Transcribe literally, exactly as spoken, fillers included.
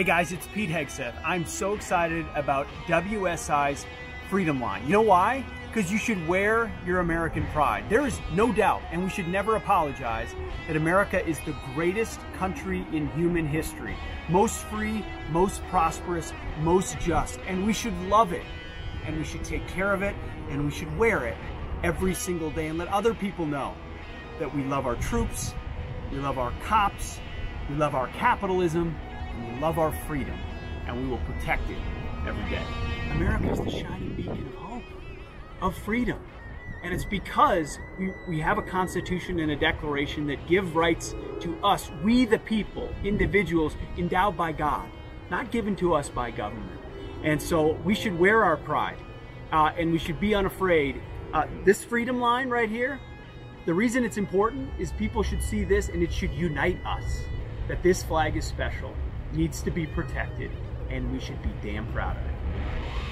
Hey guys, it's Pete Hegseth. I'm so excited about W S I's Freedom Line. You know why? Because you should wear your American pride. There is no doubt, and we should never apologize, that America is the greatest country in human history. Most free, most prosperous, most just. And we should love it, and we should take care of it, and we should wear it every single day and let other people know that we love our troops, we love our cops, we love our capitalism, and we love our freedom, and we will protect it every day. America is the shining beacon of hope, of freedom, and it's because we, we have a constitution and a declaration that give rights to us, we the people, individuals endowed by God, not given to us by government. And so we should wear our pride, uh, and we should be unafraid. Uh, this freedom line right here, the reason it's important is people should see this, and it should unite us, that this flag is special, needs to be protected, and we should be damn proud of it.